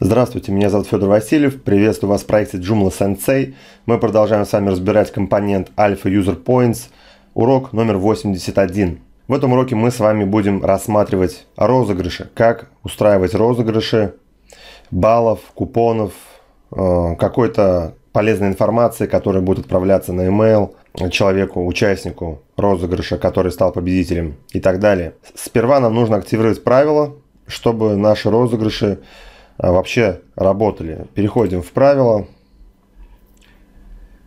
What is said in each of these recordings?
Здравствуйте, меня зовут Федор Васильев, приветствую вас в проекте Joomla Sensei. Мы продолжаем с вами разбирать компонент AlphaUserPoints, урок номер 81. В этом уроке мы с вами будем рассматривать розыгрыши, как устраивать розыгрыши, баллов, купонов, какой-то полезной информации, которая будет отправляться на e-mail человеку, участнику розыгрыша, который стал победителем и так далее. Сперва нам нужно активировать правила, чтобы наши розыгрыши вообще работали. Переходим в правила,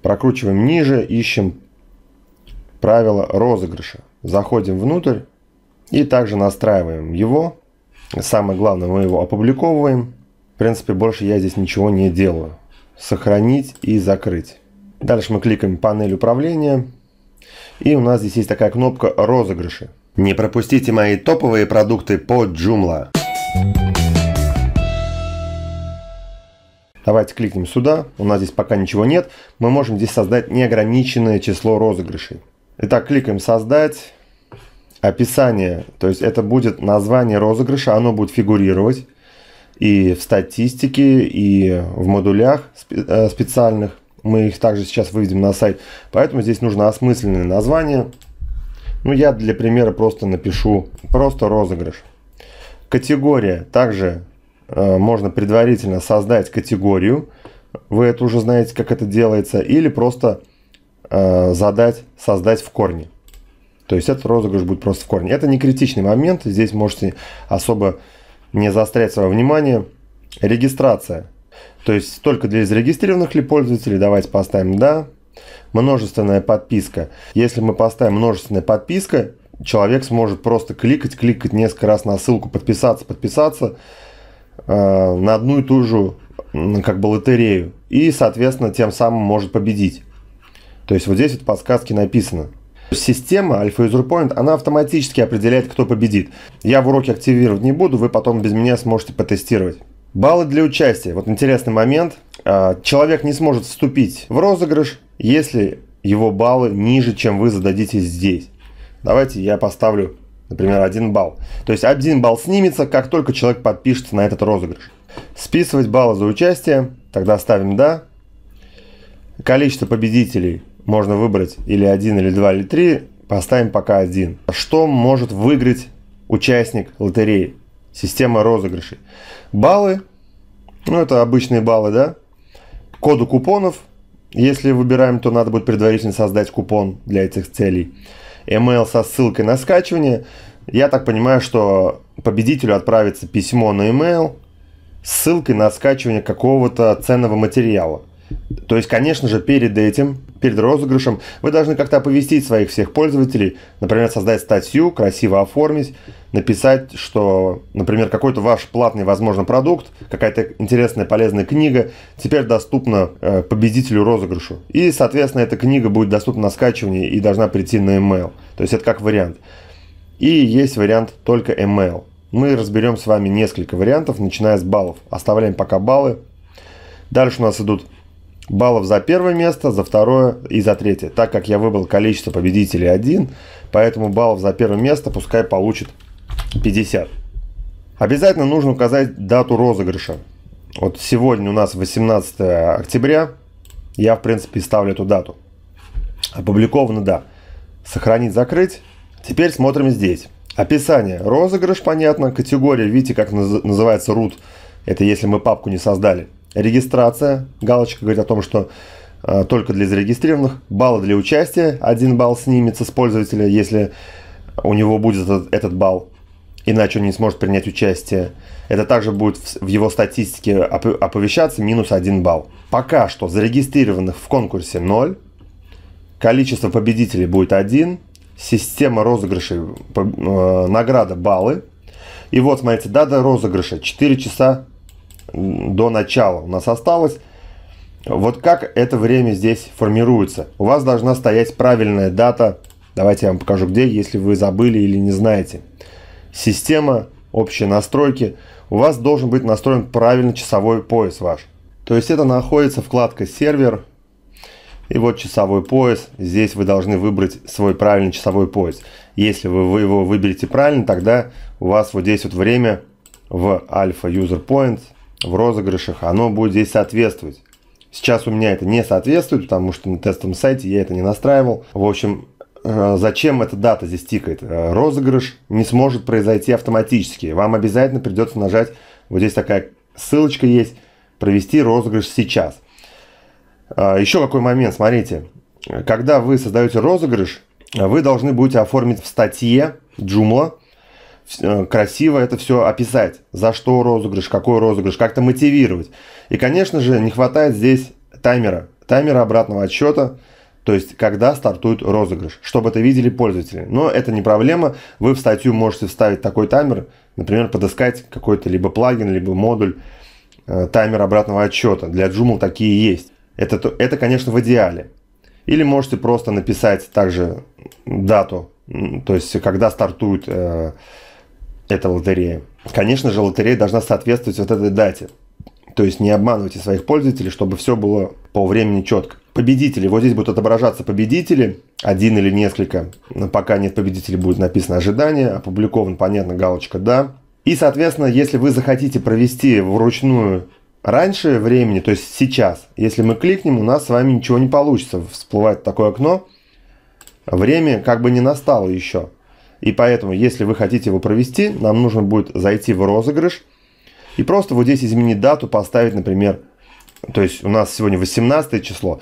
прокручиваем ниже, ищем правила розыгрыша, заходим внутрь и также настраиваем его. Самое главное, мы его опубликовываем. В принципе, больше я здесь ничего не делаю. Сохранить и закрыть. Дальше мы кликаем панель управления, и у нас здесь есть такая кнопка розыгрыши. Не пропустите мои топовые продукты по Joomla. Давайте кликнем сюда. У нас здесь пока ничего нет. Мы можем здесь создать неограниченное число розыгрышей. Итак, кликаем «Создать». Описание, то есть это будет название розыгрыша, оно будет фигурировать и в статистике, и в модулях специальных. Мы их также сейчас выведем на сайт. Поэтому здесь нужно осмысленное название. Ну, я для примера просто напишу просто «Розыгрыш». Категория также. Можно предварительно создать категорию, вы это уже знаете, как это делается, или просто создать в корне. То есть этот розыгрыш будет просто в корне. Это не критичный момент, здесь можете особо не заострять свое внимание. Регистрация. То есть только для зарегистрированных ли пользователей, давайте поставим «Да». Множественная подписка. Если мы поставим множественная подписка, человек сможет просто кликать несколько раз на ссылку, подписаться, на одну и ту же как бы лотерею, и соответственно тем самым может победить. То есть вот здесь вот подсказки написано. Система AlphaUserPoint, она автоматически определяет, кто победит. Я в уроке активировать не буду, вы потом без меня сможете потестировать. Баллы для участия. Вот интересный момент. Человек не сможет вступить в розыгрыш, если его баллы ниже, чем вы зададите здесь. Давайте я поставлю, например, 1 балл. То есть 1 балл снимется, как только человек подпишется на этот розыгрыш. Списывать баллы за участие. Тогда ставим «Да». Количество победителей можно выбрать или 1, или 2, или 3. Поставим пока 1. Что может выиграть участник лотереи? Система розыгрышей. Баллы. Ну, это обычные баллы, да? Коду купонов. Если выбираем, то надо будет предварительно создать купон для этих целей. Email со ссылкой на скачивание. Я так понимаю, что победителю отправится письмо на email с ссылкой на скачивание какого-то ценного материала. То есть, конечно же, перед розыгрышем, вы должны как-то оповестить своих всех пользователей. Например, создать статью, красиво оформить, написать, что, например, какой-то ваш платный, возможно, продукт, какая-то интересная, полезная книга теперь доступна победителю розыгрышу. И, соответственно, эта книга будет доступна на скачивание и должна прийти на email. То есть это как вариант. И есть вариант только email. Мы разберем с вами несколько вариантов, начиная с баллов. Оставляем пока баллы. Дальше у нас идут баллов за первое место, за второе и за третье. Так как я выбрал количество победителей 1, поэтому баллов за первое место пускай получит 50. Обязательно нужно указать дату розыгрыша. Вот сегодня у нас 18 октября. Я, в принципе, ставлю эту дату. Опубликовано, да. Сохранить, закрыть. Теперь смотрим здесь. Описание. Розыгрыш, понятно. Категория, видите, как называется root. Это если мы папку не создали. Регистрация. Галочка говорит о том, что только для зарегистрированных. Баллы для участия. 1 балл снимется с пользователя, если у него будет этот балл. Иначе он не сможет принять участие. Это также будет в его статистике оповещаться. Минус 1 балл. Пока что зарегистрированных в конкурсе 0. Количество победителей будет 1. Система розыгрышей. Награда баллы. И вот, смотрите, дата розыгрыша. 4 часа. До начала у нас осталось. Вот как это время здесь формируется. У вас должна стоять правильная дата. Давайте я вам покажу где, если вы забыли или не знаете. Система, общие настройки. У вас должен быть настроен правильно часовой пояс ваш. То есть это находится вкладка «Сервер». И вот часовой пояс. Здесь вы должны выбрать свой правильный часовой пояс. Если вы его выберете правильно, тогда у вас вот здесь вот время в AlphaUserPoints в розыгрышах, оно будет здесь соответствовать. Сейчас у меня это не соответствует, потому что на тестовом сайте я это не настраивал. В общем, зачем эта дата здесь тикает? Розыгрыш не сможет произойти автоматически. Вам обязательно придется нажать, вот здесь такая ссылочка есть, провести розыгрыш сейчас. Еще какой момент, смотрите. Когда вы создаете розыгрыш, вы должны будете оформить в статье Joomla, красиво это все описать. За что розыгрыш, какой розыгрыш, как-то мотивировать. И, конечно же, не хватает здесь таймера. Таймера обратного отсчета, то есть когда стартует розыгрыш, чтобы это видели пользователи. Но это не проблема. Вы в статью можете вставить такой таймер, например, подыскать какой-то либо плагин, либо модуль, таймер обратного отсчета. Для Joomla такие есть. Это, конечно, в идеале. Или можете просто написать также дату, то есть когда стартует эта лотерея. Конечно же, лотерея должна соответствовать вот этой дате. То есть не обманывайте своих пользователей, чтобы все было по времени четко. Победители. Вот здесь будут отображаться победители. Один или несколько. Пока нет победителей, будет написано ожидание. Опубликован, понятно, галочка «Да». И, соответственно, если вы захотите провести вручную раньше времени, то есть сейчас, если мы кликнем, у нас с вами ничего не получится. Всплывает такое окно. Время как бы не настало еще. И поэтому, если вы хотите его провести, нам нужно будет зайти в розыгрыш и просто вот здесь изменить дату, поставить, например, то есть у нас сегодня 18 число,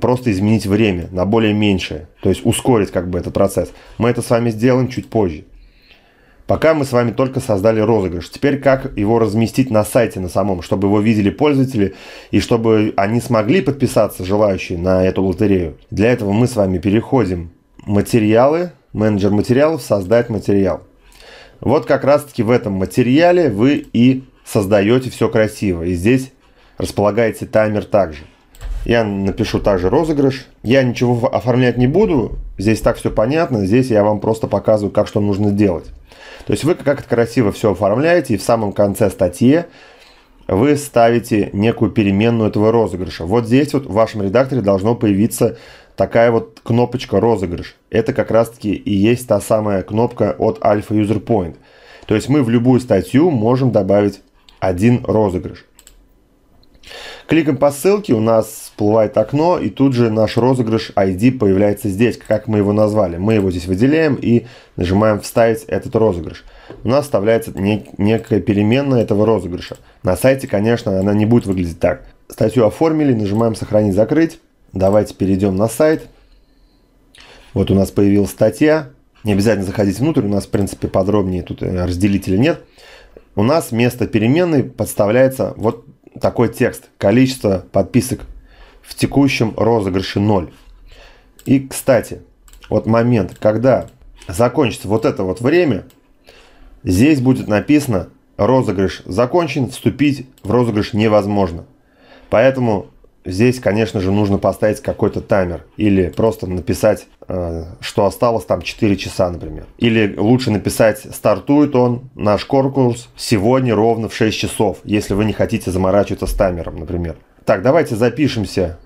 просто изменить время на более меньшее, то есть ускорить как бы этот процесс. Мы это с вами сделаем чуть позже. Пока мы с вами только создали розыгрыш. Теперь как его разместить на сайте на самом, чтобы его видели пользователи и чтобы они смогли подписаться, желающие, на эту лотерею. Для этого мы с вами переходим в материалы. Менеджер материалов, создать материал. Вот как раз таки в этом материале вы и создаете все красиво. И здесь располагается таймер также. Я напишу также розыгрыш. Я ничего оформлять не буду. Здесь так все понятно. Здесь я вам просто показываю, как что нужно делать. То есть вы как-то красиво все оформляете. И в самом конце статьи вы ставите некую переменную этого розыгрыша. Вот здесь вот в вашем редакторе должно появиться такая вот кнопочка «Розыгрыш». Это как раз-таки и есть та самая кнопка от AlphaUserPoint. То есть мы в любую статью можем добавить один розыгрыш. Кликаем по ссылке, у нас всплывает окно, и тут же наш розыгрыш ID появляется здесь, как мы его назвали. Мы его здесь выделяем и нажимаем «Вставить этот розыгрыш». У нас вставляется некая переменная этого розыгрыша. На сайте, конечно, она не будет выглядеть так. Статью оформили, нажимаем «Сохранить, закрыть». Давайте перейдем на сайт. Вот у нас появилась статья. Не обязательно заходить внутрь, у нас, в принципе, подробнее тут разделителя нет. У нас вместо переменной подставляется вот такой текст. Количество подписок в текущем розыгрыше 0. И, кстати, вот момент, когда закончится вот это вот время, здесь будет написано «Розыгрыш закончен, вступить в розыгрыш невозможно». Поэтому здесь, конечно же, нужно поставить какой-то таймер или просто написать, что осталось там 4 часа, например. Или лучше написать «Стартует он, наш конкурс, сегодня ровно в 6 часов», если вы не хотите заморачиваться с таймером, например. Так, давайте запишемся.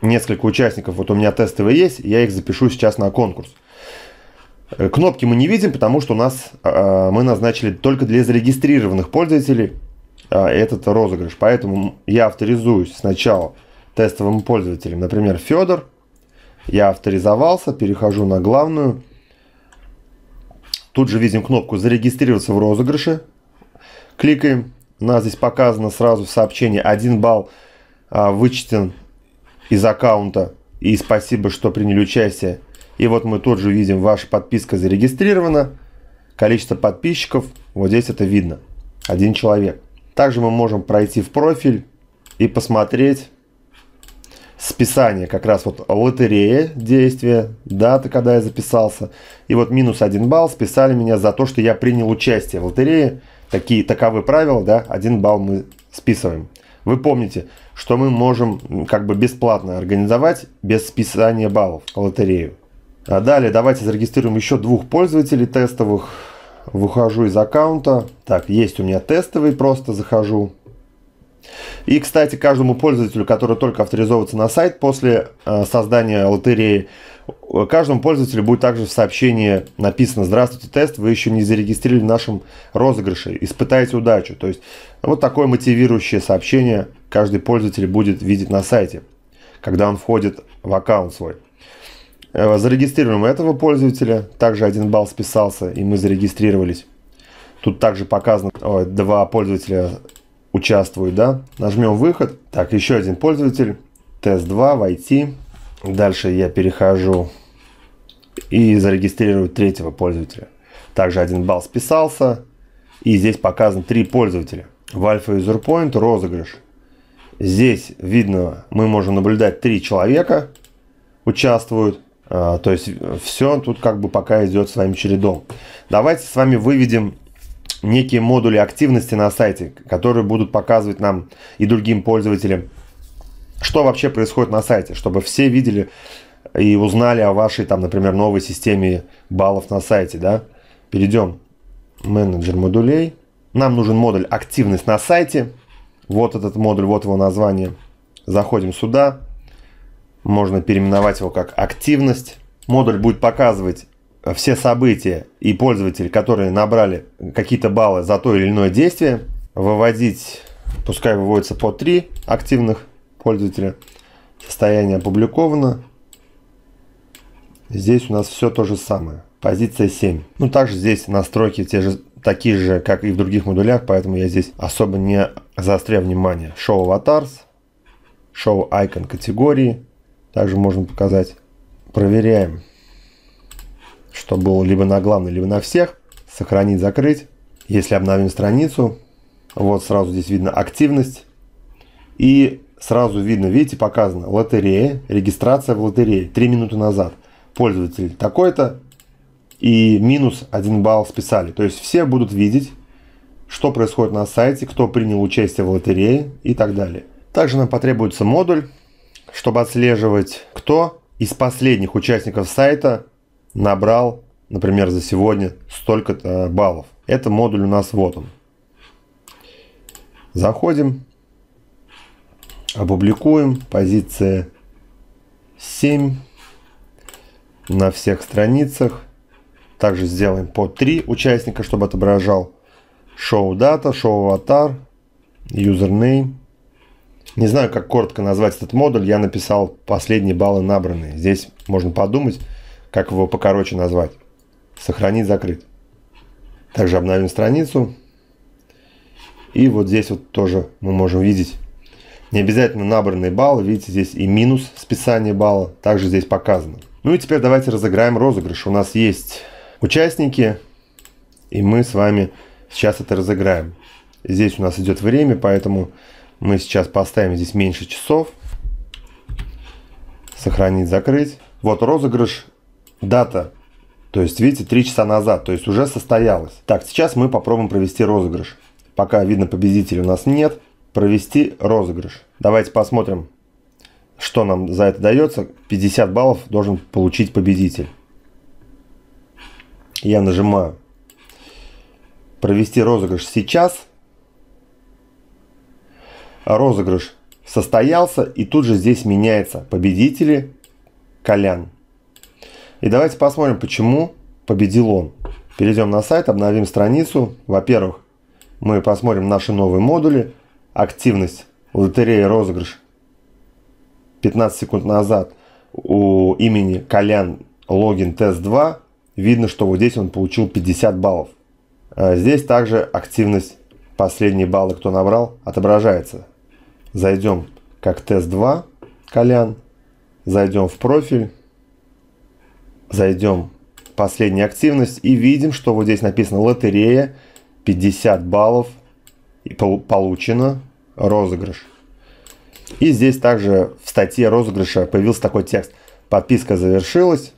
Несколько участников, вот у меня тестовые есть, я их запишу сейчас на конкурс. Кнопки мы не видим, потому что у нас мы назначили только для зарегистрированных пользователей этот розыгрыш. Поэтому я авторизуюсь сначала тестовым пользователем. Например, Федор. Я авторизовался, перехожу на главную. Тут же видим кнопку «Зарегистрироваться в розыгрыше». Кликаем. У нас здесь показано сразу в сообщении 1 балл вычтен из аккаунта. И спасибо, что приняли участие. И вот мы тут же видим, ваша подписка зарегистрирована. Количество подписчиков. Вот здесь это видно. 1 человек. Также мы можем пройти в профиль и посмотреть списание, как раз вот лотерея, действия, дата, когда я записался. И вот минус 1 балл, списали меня за то, что я принял участие в лотерее. Таковы правила, да, 1 балл мы списываем. Вы помните, что мы можем как бы бесплатно организовать без списания баллов лотерею. А далее давайте зарегистрируем еще 2 пользователей тестовых. Выхожу из аккаунта. Так, есть у меня тестовый, просто захожу. И, кстати, каждому пользователю, который только авторизовывается на сайт после создания лотереи, Каждому пользователю будет также в сообщении написано: «Здравствуйте, тест, вы еще не зарегистрировали в нашем розыгрыше, испытайте удачу». То есть вот такое мотивирующее сообщение каждый пользователь будет видеть на сайте, когда он входит в аккаунт свой. Зарегистрируем этого пользователя, также 1 балл списался, и мы зарегистрировались. Тут также показано, 2 пользователя участвуют, да? Нажмем «Выход». Так, еще 1 пользователь, тест 2, «Войти». Дальше я перехожу и зарегистрирую 3-го пользователя. Также 1 балл списался. И здесь показано 3 пользователя. В AlphaUserPoint розыгрыш. Здесь видно, мы можем наблюдать, 3 человека участвуют. То есть все тут как бы пока идет своим чередом. Давайте с вами выведем некие модули активности на сайте, которые будут показывать нам и другим пользователям, что вообще происходит на сайте, чтобы все видели и узнали о вашей, там, например, новой системе баллов на сайте, да? Перейдем в менеджер модулей. Нам нужен модуль «Активность на сайте». Вот этот модуль, вот его название. Заходим сюда. Можно переименовать его как «Активность». Модуль будет показывать все события и пользователи, которые набрали какие-то баллы за то или иное действие. Выводить, пускай выводится по 3 активных пользователя. Состояние опубликовано. Здесь у нас все то же самое. Позиция 7. Ну, также здесь настройки те же, такие же, как и в других модулях, поэтому я здесь особо не заостряю внимание. Show Avatars, Show Icon категории. Также можно показать. Проверяем, что было либо на главной, либо на всех. Сохранить, закрыть. Если обновим страницу, вот сразу здесь видно активность. И сразу видно, видите, показано лотерея, регистрация в лотерее 3 минуты назад. Пользователь такой-то и минус 1 балл списали. То есть все будут видеть, что происходит на сайте, кто принял участие в лотерее и так далее. Также нам потребуется модуль, чтобы отслеживать, кто из последних участников сайта набрал, например, за сегодня столько-то баллов. Это модуль у нас, вот он. Заходим. Опубликуем. Позиция 7. На всех страницах. Также сделаем по 3 участника, чтобы отображал. Show Data, Show Avatar, Username. Не знаю, как коротко назвать этот модуль. Я написал «Последние баллы набранные». Здесь можно подумать, как его покороче назвать. Сохранить, закрыть. Также обновим страницу. И вот здесь вот тоже мы можем видеть не обязательно набранные баллы, видите, здесь и минус списание балла, также здесь показано. Ну и теперь давайте разыграем розыгрыш. У нас есть участники, и мы с вами сейчас это разыграем. Здесь у нас идет время, поэтому мы сейчас поставим здесь меньше часов. Сохранить, закрыть. Вот розыгрыш, дата, то есть видите, 3 часа назад, то есть уже состоялось. Так, сейчас мы попробуем провести розыгрыш. Пока видно, победителя у нас нет. Провести розыгрыш. Давайте посмотрим, что нам за это дается. 50 баллов должен получить победитель. Я нажимаю «Провести розыгрыш сейчас». Розыгрыш состоялся, и тут же здесь меняется победители Колян. И давайте посмотрим, почему победил он. Перейдем на сайт, обновим страницу. Во-первых, мы посмотрим наши новые модули. Активность, лотерея, розыгрыш. 15 секунд назад у имени Колян логин тест 2. Видно, что вот здесь он получил 50 баллов. Здесь также активность, последние баллы, кто набрал, отображается. Зайдем как тест 2 Колян. Зайдем в профиль. Зайдем в последнюю активность. И видим, что вот здесь написано лотерея, 50 баллов. И получено розыгрыш. И здесь также в статье розыгрыша появился такой текст: подписка завершилась,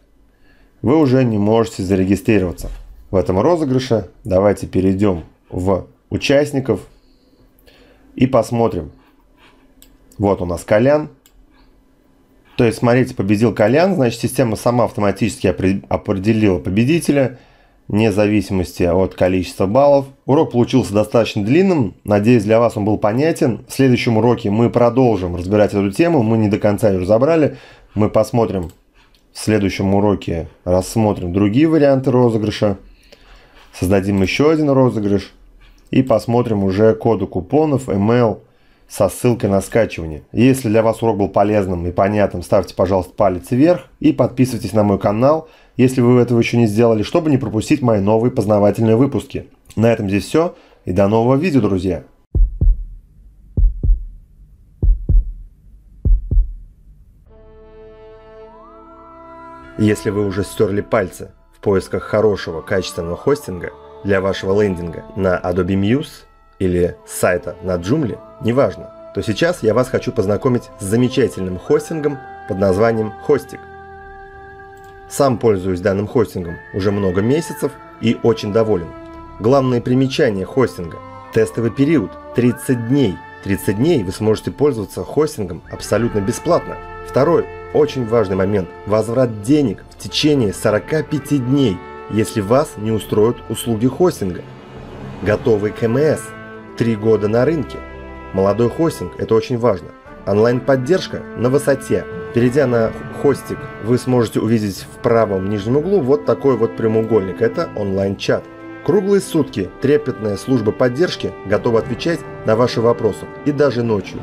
вы уже не можете зарегистрироваться в этом розыгрыше. Давайте перейдем в участников и посмотрим. Вот у нас Колян. То есть смотрите, победил Колян, значит система сама автоматически определила победителя вне зависимости от количества баллов. Урок получился достаточно длинным. Надеюсь, для вас он был понятен. В следующем уроке мы продолжим разбирать эту тему. Мы не до конца ее разобрали. Мы посмотрим, В следующем уроке рассмотрим другие варианты розыгрыша, создадим еще один розыгрыш и посмотрим уже коды купонов, email со ссылкой на скачивание. Если для вас урок был полезным и понятным, ставьте, пожалуйста, палец вверх и подписывайтесь на мой канал, если вы этого еще не сделали, чтобы не пропустить мои новые познавательные выпуски. На этом здесь все и до нового видео, друзья! Если вы уже стерли пальцы в поисках хорошего качественного хостинга для вашего лендинга на Adobe Muse или сайта на Joomla, неважно, то сейчас я вас хочу познакомить с замечательным хостингом под названием Хостик. Сам пользуюсь данным хостингом уже много месяцев и очень доволен. Главное примечание хостинга – тестовый период 30 дней. 30 дней вы сможете пользоваться хостингом абсолютно бесплатно. Второй очень важный момент – возврат денег в течение 45 дней, если вас не устроят услуги хостинга. Готовый КМС – 3 года на рынке. Молодой хостинг – это очень важно. Онлайн-поддержка на высоте. Перейдя на Хостик, вы сможете увидеть в правом нижнем углу вот такой вот прямоугольник – это онлайн-чат. Круглые сутки трепетная служба поддержки готова отвечать на ваши вопросы и даже ночью.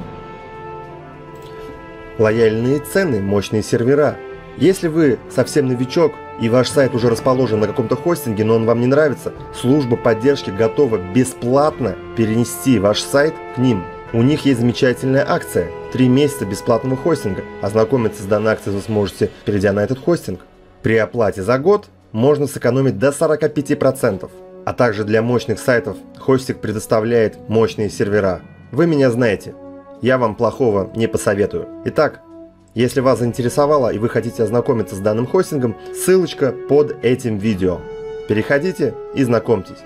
Лояльные цены, мощные сервера. Если вы совсем новичок и ваш сайт уже расположен на каком-то хостинге, но он вам не нравится, служба поддержки готова бесплатно перенести ваш сайт к ним. У них есть замечательная акция – 3 месяца бесплатного хостинга. Ознакомиться с данной акцией вы сможете, перейдя на этот хостинг. При оплате за год можно сэкономить до 45%. А также для мощных сайтов Хостик предоставляет мощные сервера. Вы меня знаете, я вам плохого не посоветую. Итак, если вас заинтересовало и вы хотите ознакомиться с данным хостингом, ссылочка под этим видео. Переходите и знакомьтесь.